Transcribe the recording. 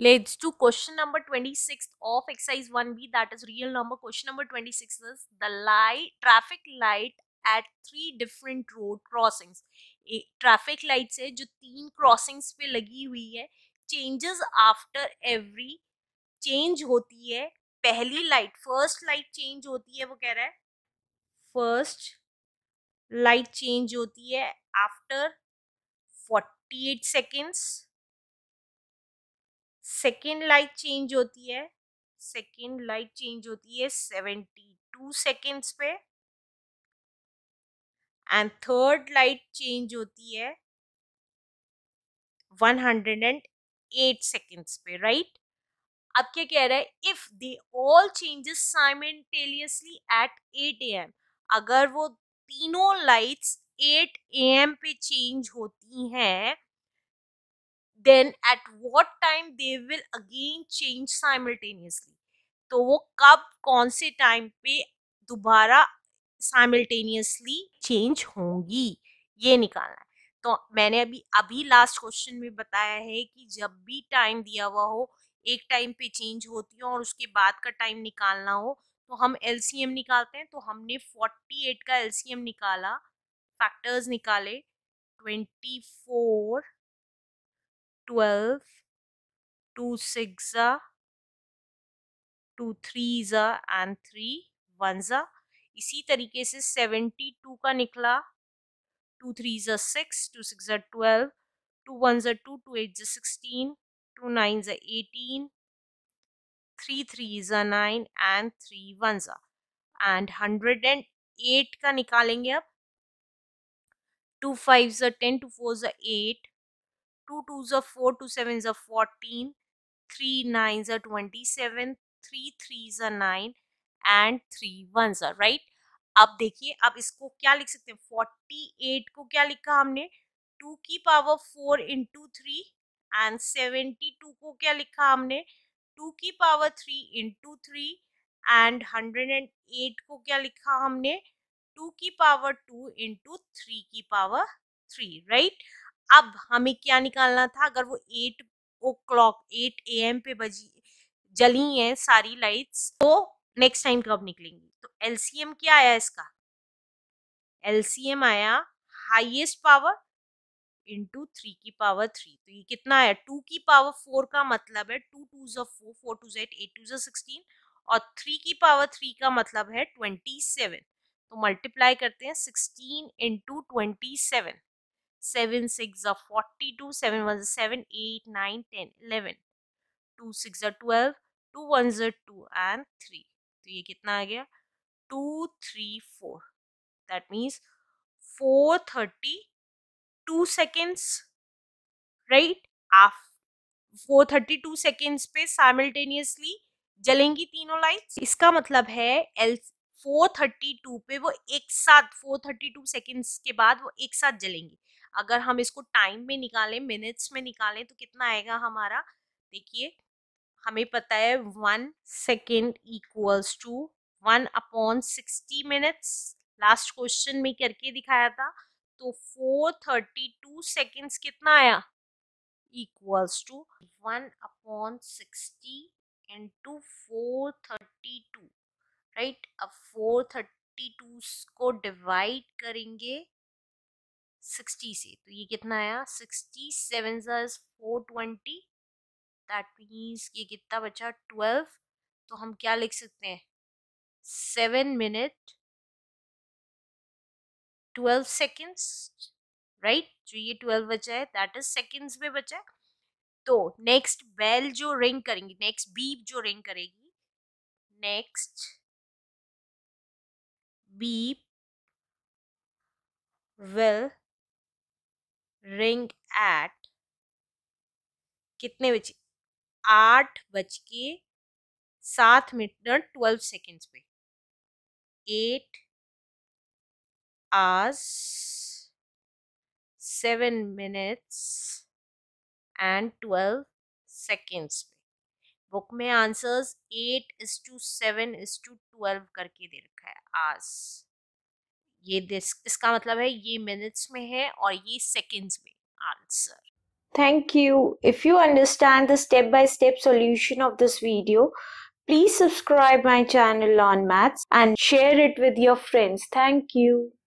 Leads to question number 26 of exercise 1B, that is real number. Question number 26 is the traffic light at 3 different road crossings. Traffic light से जो 3 crossings पे लगी हुई है, changes after every change होती है. पहली light, first light change होती है, वो कह रहा है first light change होती है after 48 seconds. Second light change होती है 72 सेकेंड्स पे, एंड थर्ड लाइट चेंज होती है 108 सेकेंड्स पे, राइट. अब क्या कह रहा है, if they all changes simultaneously at 8 AM, अगर वो तीनों लाइट्स 8 AM पे चेंज होती हैं, then at what time they will again change simultaneously. तो वो कब, कौन से टाइम पे दोबारा simultaneously change होंगी, ये निकालना है. तो मैंने अभी लास्ट क्वेश्चन में बताया है कि जब भी टाइम दिया हुआ हो, एक टाइम पे चेंज होती हो और उसके बाद का टाइम निकालना हो, तो हम LCM निकालते हैं. तो हमने 48 का LCM निकाला, फैक्टर्स निकाले, 24, 12, 2 6s, 2 3s and 3 1s. इसी तरीके से 72 का निकला, 2 3s 6, 2 6s 12, 2 1s 2, 2 8s 16, 2 9s 18, 3 3s 9 and 3 1s. And 108 का निकालेंगे अब, 2 5s 10, 2 4s 8, 2 2s 4, 2 7s 14, 3 9s 27, 3 3s 9 and 3 1s, right. अब देखिए, अब इसको क्या लिख सकते हैं, 48 को क्या लिखा हमने, 2 की पावर 4 इंटू 3, एंड 72 को क्या लिखा हमने, 2 की पावर 3 इंटू 3, एंड 108 को क्या लिखा हमने, 2 की पावर 2 इंटू 3 की पावर 3, राइट. अब हमें क्या निकालना था, अगर वो 8 o'clock 8 AM पे जली हैं सारी लाइट्स, तो नेक्स्ट टाइम कब निकलेंगी. तो LCM क्या आया इसका, LCM आया हाईएस्ट पावर इंटू 3 की पावर 3. तो ये कितना है, 2 की पावर 4 का मतलब है 2 2s 4, 4 2s 8, 8 2s 16, और 3 की पावर 3 का मतलब है 27. तो मल्टीप्लाई करते हैं, 16 into 27, 7 6s 42, 7 1s 7, 8 9 10 11, 2 6s 12, 2 1s 2 and 3. तो ये कितना आ गया, 2 3 4. That means 432 seconds, right. 432 seconds पे साइमल्टेनियसली जलेंगी तीनों लाइट्स. इसका मतलब है 432 पे वो एक साथ, 432 सेकेंड्स के बाद वो एक साथ जलेंगी. अगर हम इसको टाइम में निकालें, मिनट्स में निकालें, तो कितना आएगा हमारा, देखिए हमें पता है 1 second equals to 1/60 minutes, last question में करके दिखाया था. तो 432 seconds कितना आया, इक्वल्स टू 1/60 इंटू 432, राइट. अब 432 को डिवाइड करेंगे 60 से, तो ये कितना आया, 67 420. दैट मीन्स ये कितना बचा, 12. तो हम क्या लिख सकते हैं, 7 minutes 12 seconds, राइट. जो ये 12 बचा है, दैट इज सेकेंड्स में बचा है. तो नेक्स्ट बेल जो रिंग करेंगी, नेक्स्ट बीप जो रिंग करेगी, next beep will ring at कितने बजे, 8:07 12 seconds पे, 8 hours 7 minutes and 12 seconds पे. बुक में आंसर्स 8:7:12 करके दे रखा है, आस. ये इसका मतलब है ये मिनट्स में है और ये सेकंड्स में answer. Thank you. If you understand the step-by-step solution of this video, please subscribe my channel on maths and share it with your friends. Thank you.